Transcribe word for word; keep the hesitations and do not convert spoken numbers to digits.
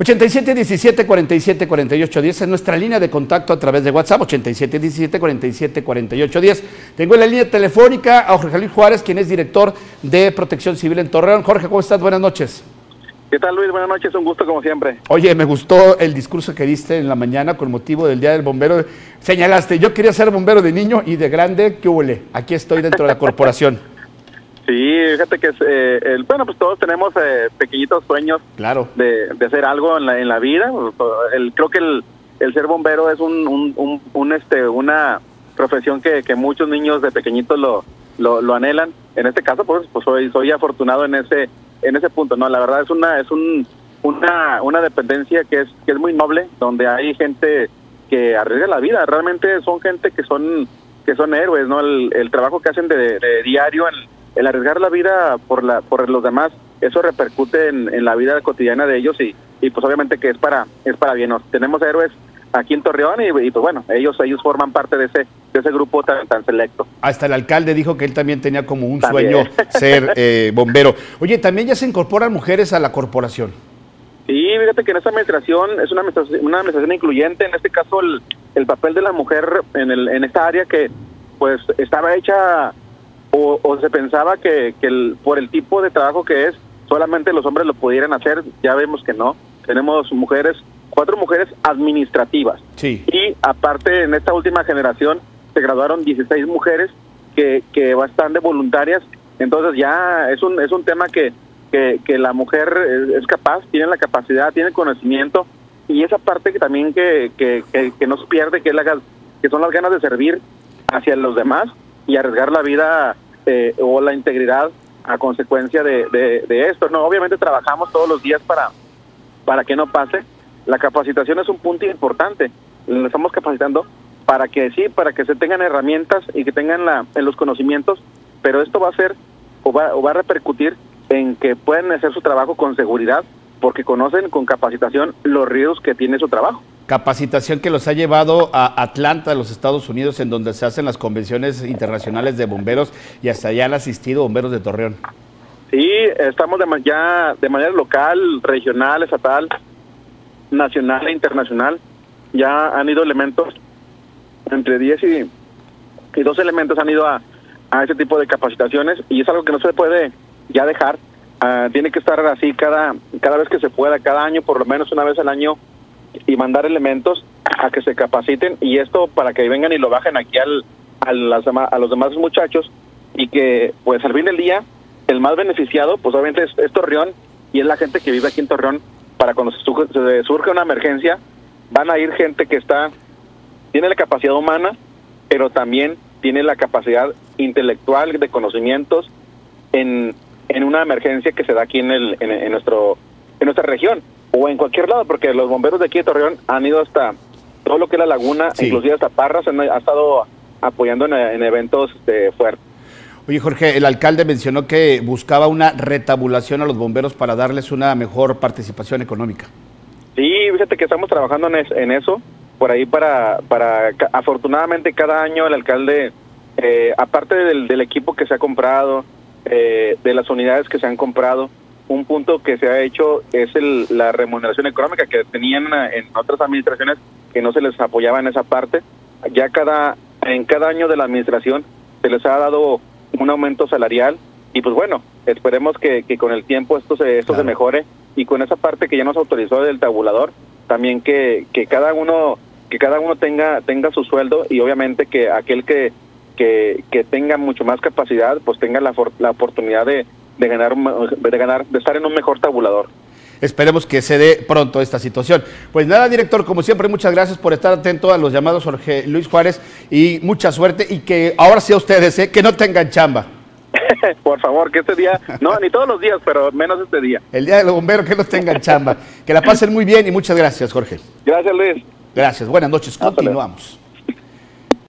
ochenta y siete diecisiete cuarenta y siete cuarenta y ocho diez es nuestra línea de contacto a través de WhatsApp, ochenta y siete diecisiete cuarenta y siete cuarenta y ocho diez. Tengo en la línea telefónica a Jorge Luis Juárez, quien es director de Protección Civil en Torreón. Jorge, ¿cómo estás? Buenas noches. ¿Qué tal, Luis? Buenas noches, un gusto como siempre. Oye, me gustó el discurso que diste en la mañana con motivo del Día del Bombero. Señalaste, yo quería ser bombero de niño y de grande, ¿qué huele? Aquí estoy dentro de la corporación. Sí, fíjate que, eh, el, bueno, pues todos tenemos eh, pequeñitos sueños, claro, de, de hacer algo en la, en la vida. El, creo que el, el ser bombero es un, un, un, un este, una profesión que, que muchos niños de pequeñitos lo, lo, lo anhelan. En este caso, pues, pues soy, soy afortunado en ese... en ese punto. No, la verdad es una es un, una una dependencia que es que es muy noble, donde hay gente que arriesga la vida. Realmente son gente que son que son héroes, ¿no? El, el trabajo que hacen de, de diario, el, el arriesgar la vida por la por los demás, eso repercute en, en la vida cotidiana de ellos y, y pues obviamente que es para es para bien. Nos tenemos héroes aquí en Torreón y, y pues bueno, ellos ellos forman parte de ese de ese grupo tan, tan selecto. Hasta el alcalde dijo que él también tenía como un también. sueño ser eh, bombero. Oye, también ya se incorporan mujeres a la corporación. Sí, fíjate que en esta administración es una administración, una administración incluyente. En este caso el, el papel de la mujer en, el, en esta área que pues estaba hecha o, o se pensaba que, que el, por el tipo de trabajo que es, solamente los hombres lo pudieran hacer. Ya vemos que no, tenemos mujeres, cuatro mujeres administrativas. Sí. Y aparte, en esta última generación se graduaron dieciséis mujeres que, que están de voluntarias. Entonces ya es un es un tema que, que, que la mujer es capaz, tiene la capacidad, tiene conocimiento, y esa parte que también que, que, que, que no se pierde, que, es la, que son las ganas de servir hacia los demás y arriesgar la vida eh, o la integridad a consecuencia de, de, de esto. No, obviamente trabajamos todos los días para, para que no pase. La capacitación es un punto importante. Lo estamos capacitando para que sí, para que se tengan herramientas y que tengan la, en los conocimientos, pero esto va a ser o va, o va a repercutir en que puedan hacer su trabajo con seguridad, porque conocen con capacitación los riesgos que tiene su trabajo. Capacitación que los ha llevado a Atlanta, los Estados Unidos, en donde se hacen las convenciones internacionales de bomberos, y hasta allá han asistido bomberos de Torreón. Sí, estamos de, ya de manera local, regional, estatal, nacional e internacional. Ya han ido elementos, entre diez y doce elementos han ido a, a ese tipo de capacitaciones, y es algo que no se puede ya dejar. Uh, tiene que estar así cada, cada vez que se pueda, cada año, por lo menos una vez al año, y mandar elementos a que se capaciten, y esto para que vengan y lo bajen aquí al, a, las, a los demás muchachos, y que pues al fin del día el más beneficiado pues obviamente es, es Torreón, y es la gente que vive aquí en Torreón. Para cuando se surge una emergencia, van a ir gente que está tiene la capacidad humana, pero también tiene la capacidad intelectual de conocimientos en, en una emergencia que se da aquí en, el, en, en, nuestro, en nuestra región o en cualquier lado, porque los bomberos de aquí de Torreón han ido hasta todo lo que es la Laguna, sí, inclusive hasta Parras, han, ha estado apoyando en, en eventos este, fuertes. Oye, Jorge, el alcalde mencionó que buscaba una retabulación a los bomberos para darles una mejor participación económica. Sí, fíjate que estamos trabajando en, es, en eso, por ahí para, para afortunadamente cada año el alcalde, eh, aparte del, del equipo que se ha comprado, eh, de las unidades que se han comprado, un punto que se ha hecho es el, la remuneración económica que tenían en otras administraciones, que no se les apoyaba en esa parte. Ya cada en cada año de la administración se les ha dado un aumento salarial, y pues bueno, esperemos que, que con el tiempo esto se esto claro. se mejore, y con esa parte que ya nos autorizó del tabulador también, que, que cada uno que cada uno tenga tenga su sueldo, y obviamente que aquel que que, que tenga mucho más capacidad pues tenga la, la oportunidad de, de ganar de ganar de estar en un mejor tabulador. Esperemos que se dé pronto esta situación. Pues nada, director, como siempre, muchas gracias por estar atento a los llamados, Jorge Luis Juárez, y mucha suerte, y que ahora sí a ustedes, ¿eh? Que no tengan chamba. Por favor, que este día, no, ni todos los días, pero menos este día. El Día del Bombero, que no tengan chamba. Que la pasen muy bien, y muchas gracias, Jorge. Gracias, Luis. Gracias, buenas noches, continuamos.